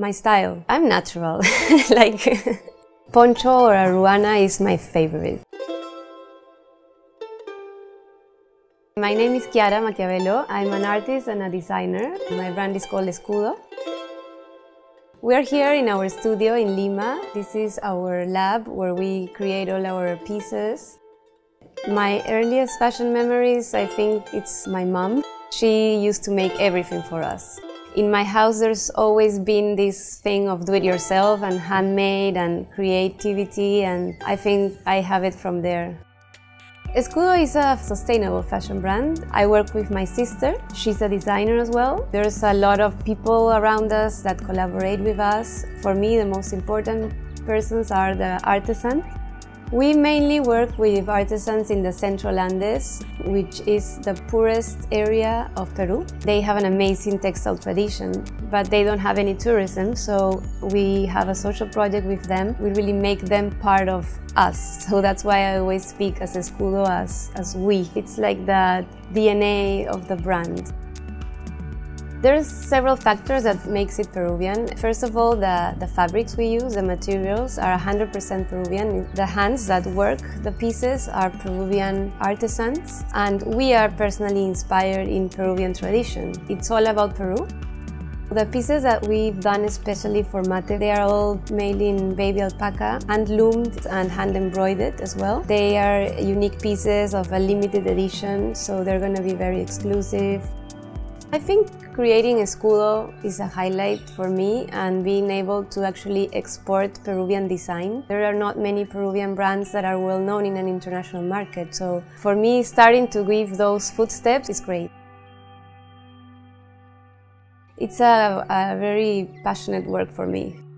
my style. I'm natural, like poncho or aruana is my favorite. My name is Chiara Macchiavello. I'm an artist and a designer. My brand is called Escudo. We're here in our studio in Lima. This is our lab where we create all our pieces. My earliest fashion memories, I think it's my mom. She used to make everything for us. In my house there's always been this thing of do-it-yourself and handmade and creativity, and I think I have it from there. Escudo is a sustainable fashion brand. I work with my sister. She's a designer as well. There's a lot of people around us that collaborate with us. For me, the most important persons are the artisans. We mainly work with artisans in the Central Andes, which is the poorest area of Peru. They have an amazing textile tradition, but they don't have any tourism, so we have a social project with them. We really make them part of us, so that's why I always speak as Escudo, as we. It's like the DNA of the brand. There's several factors that makes it Peruvian. First of all, the fabrics we use, the materials are 100% Peruvian. The hands that work the pieces are Peruvian artisans, and we are personally inspired in Peruvian tradition. It's all about Peru. The pieces that we've done especially for Mate, they are all made in baby alpaca, hand-loomed and hand-embroidered as well. They are unique pieces of a limited edition, so they're going to be very exclusive. I think creating Escudo is a highlight for me, and being able to actually export Peruvian design. There are not many Peruvian brands that are well known in an international market, so for me starting to give those footsteps is great. It's a very passionate work for me.